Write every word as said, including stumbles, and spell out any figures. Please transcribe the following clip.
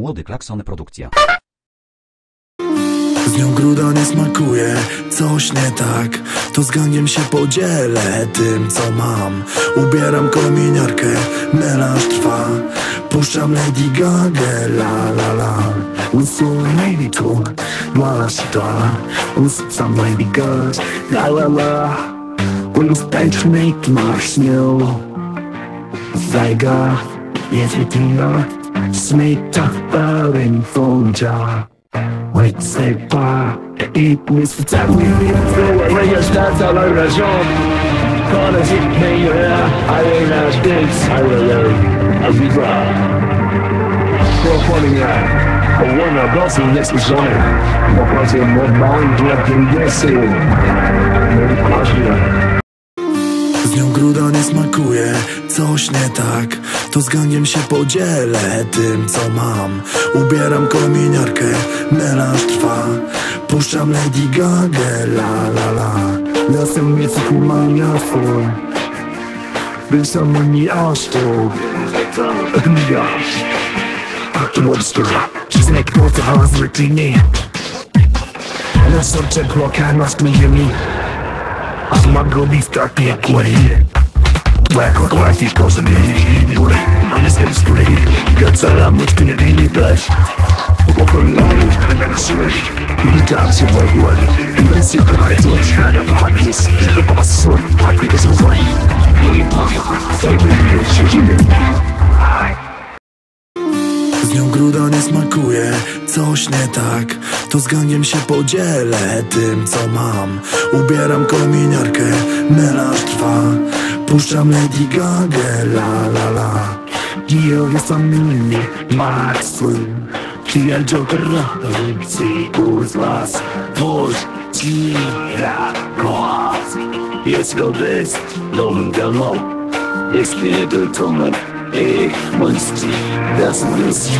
Młody Klakson Produkcja. Z nią gruda nie smakuje, coś nie tak. To z gangiem się podzielę tym, co mam. Ubieram kominiarkę, melanż trwa. Puszczam Lady Gaga, la la la. Usuń Lady Talk, la la la. Usuń Lady Gaga, la la la. Usuń Marshall Zajga, jest jedyna. Smyta parę wącia. Wait, say pas, et mes soutiens. Oui, oui, oui, oui, je danse à la région. Quand la vie meilleure, allez là, je danse. Allez là, à vivre. Pour prendre une heure, on voit ma blanche, c'est une explosion. Mon proche est mort, il doit être blessé. Mon proche est là. Z nią gruda nie smakuje, coś nie tak. To z gangiem się podzielę tym, co mam. Ubieram kominiarkę, melanż trwa. Puszczam Lady Gaga, la la la. Lasem wiece humam jasno. Był sam u mnie aż to. To wodstwo. Znek mocy hazry klini. Lasem czek loka, nas klini. A mogę być tak jak Wayne. Black or black, these girls are me. I'm just getting straight. Got some much to do, need that. Walk on lines, I'm not sure. You got to work hard. You must see the light. You try to find peace. The boss is on. I think it's right. You talk. Say it. Hi. Z nią gruda nie smakuje, coś nie tak. To z gangiem się podzielę tym, co mam. Ubieram kominiarkę, melanż trwa. Puszczam Lady Gaga, la la la. Gio jest sam inny, Maxwell. Kija Jokera, Lipsy, Kurzlas. Boż, Cira, Koaz. Jest go bez, Lom Galo. Jest Lidl Tomer. Ey, Monster, das ist...